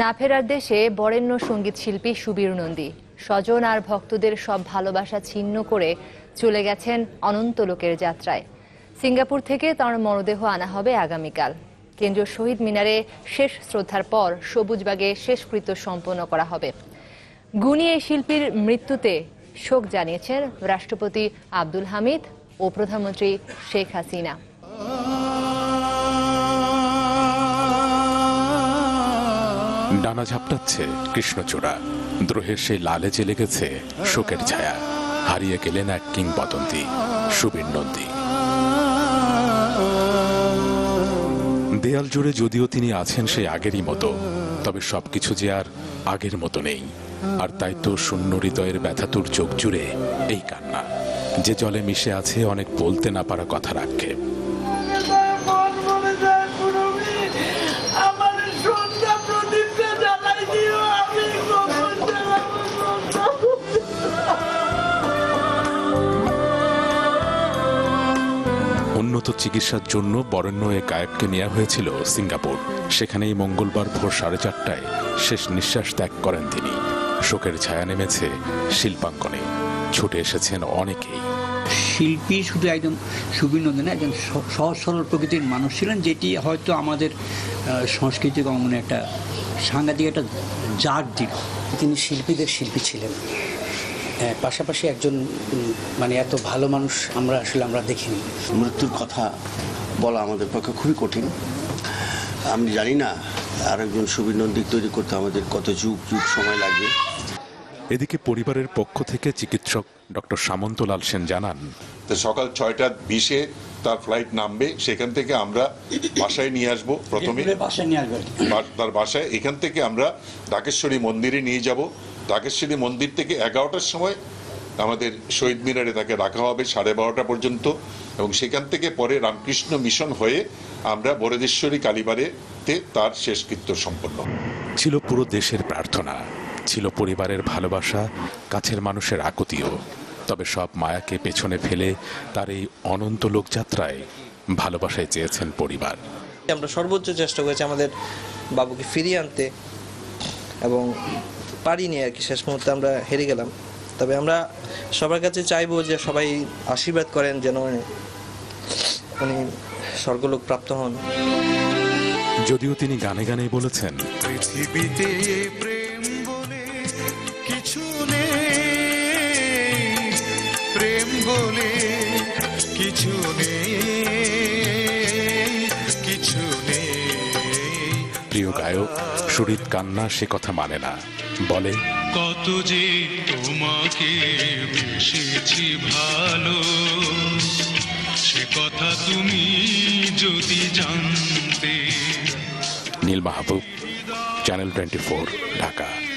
না ফেরার দেশে বরেণ্য সঙ্গীত শিল্পী সুবীর নন্দী স্বজন আর ভক্তদের সব ভালোবাসা ছিন্ন করে চলে গেছেন অনন্ত লোকের যাত্রায়। সিঙ্গাপুর থেকে তার মরদেহ আনা হবে আগামীকাল। কেন্দ্রীয় শহীদ মিনারে শেষ শ্রদ্ধার পর সবুজবাগে শেষকৃত্য সম্পন্ন করা হবে। গুণী এই শিল্পীর মৃত্যুতে শোক জানিয়েছেন রাষ্ট্রপতি আব্দুল হামিদ ও প্রধানমন্ত্রী শেখ হাসিনা। ডানা ঝাপটাচ্ছে কৃষ্ণচূড়া, দ্রোহের সেই লালে জেলে গেছে শোকের ছায়া। হারিয়ে গেলেন এক কিংবদন্তি সুবীর নন্দী। দেয়াল জুড়ে যদিও তিনি আছেন সেই আগেরই মতো, তবে সবকিছু যে আর আগের মতো নেই। আর তাই তো শূন্য হৃদয়ের ব্যথাতুর চোখ জুড়ে এই কান্না, যে জলে মিশে আছে অনেক বলতে না পারা কথার আক্ষেপ। উন্নত চিকিৎসার জন্য বরেণ্য এ গায়ককে নেওয়া হয়েছিল সিঙ্গাপুর। সেখানেই মঙ্গলবার ভোর 4:30টায় শেষ নিঃশ্বাস ত্যাগ করেন তিনি। শোকের ছায়া নেমেছে শিল্পাঙ্গনে, ছুটে এসেছেন অনেকেই। শিল্পী শুধু একজন সুবীর নন্দী না, একজন সহজ সরল প্রকৃতির মানুষ ছিলেন, যেটি হয়তো আমাদের সাংস্কৃতিক অঙ্গনে একটা সাংঘাতিক একটা জাগ দিল। তিনি শিল্পীদের শিল্পী ছিলেন, পাশাপাশি একজন মানে এত ভালো মানুষ আমরা দেখিনি। মৃত্যুর কথা বলা আমাদের পক্ষে খুবই কঠিন। আমি জানি না আর একজন সুবীর নন্দী তৈরি করতে আমাদের কত যুগ যুগ সময় লাগবে। এদিকে পরিবারের পক্ষ থেকে চিকিৎসক ডক্টর সামন্তলাল সেন জানান, সকাল 6:20-এ তার ফ্লাইট নামবে, সেখান থেকে আমরা বাসায় নিয়ে আসবো। প্রথমে তার বাসায়, এখান থেকে আমরা ঢাকেশ্বরী মন্দিরে নিয়ে যাব। ঢাকেশ্বরী মন্দির থেকে 11টার সময় আমাদের শহীদ মিনারে তাকে রাখা হবে 12:30 পর্যন্ত, এবং সেখান থেকে পরে রামকৃষ্ণ মিশন হয়ে আমরা বরেদেশ্বরী কালীবাড়িতে তার শেষকৃত্য সম্পন্ন। ছিল পুরো দেশের প্রার্থনা, ছিল পরিবারের ভালোবাসা, কাছের মানুষের আকুতিও। তবে সব মায়াকে পেছনে ফেলে তার এই অনন্ত লোকযাত্রায় ভালোবাসায় চেয়েছেন পরিবার। আমরা সর্বোচ্চ চেষ্টা করেছি আমাদের বাবুকে ফিরিয়ে আনতে, এবং পারিনি আর কি। শেষ মুহূর্তে আমরা হেরে গেলাম। তবে আমরা সবার কাছে চাইবো যে সবাই আশীর্বাদ করেন যেন উনি স্বর্গলোক প্রাপ্ত হন। যদিও তিনি গানে গানেই বলেছেন, পৃথিবীতে প্রেম বলে কিছু নেই, প্রেম বলে কিছু নেই, কিছু নেই। প্রিয় গায়ক সুরিত কান্না সে কথা মানে না, বলে কত যে তোমাকে বেসেছি ভালো, সে কথা তুমি যদি জানতে। নীল মাহবুব, চ্যানেল 24, ঢাকা।